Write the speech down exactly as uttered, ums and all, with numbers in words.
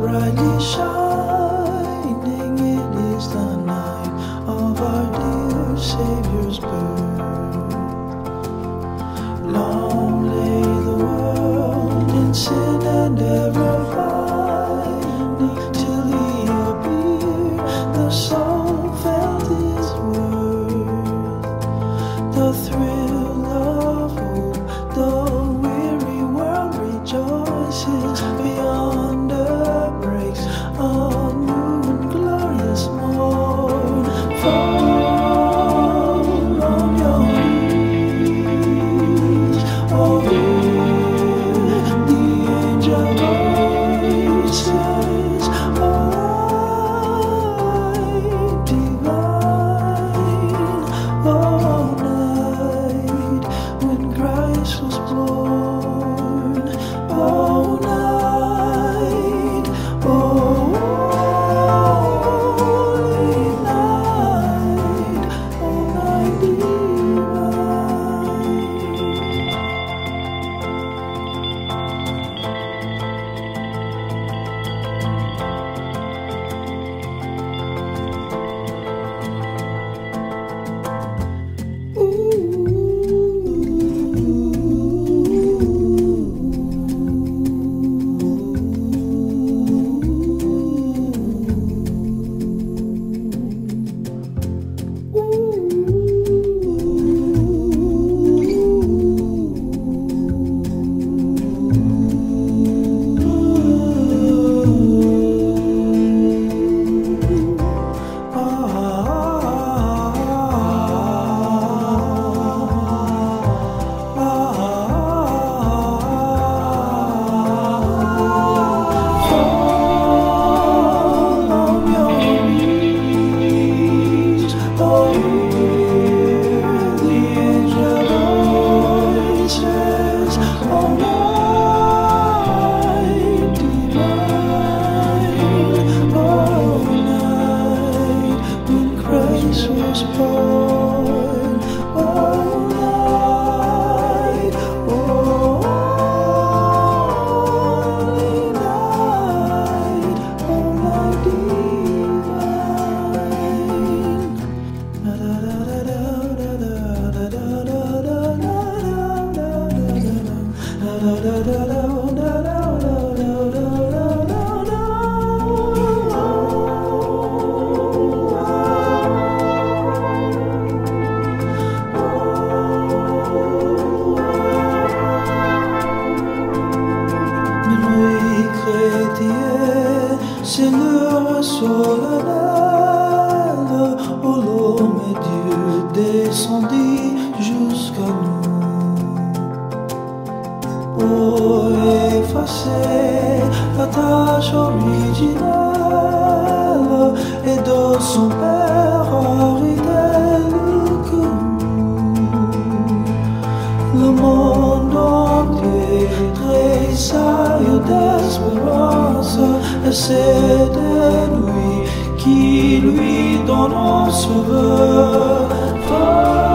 brightly shining, it is the night of our dear Savior's birth. Long lay the world in sin and ever fighting, till He appeared, the soul felt His worth. The thrill of hope, the weary world rejoices beyond. C'est l'heure solennelle où l'homme et Dieu descendit jusqu'à nous. Pour effacer la tâche originelle et de son Père originel que nous. Le monde entier tressaille d'espérance. C'est de lui qui lui donne en sauveur.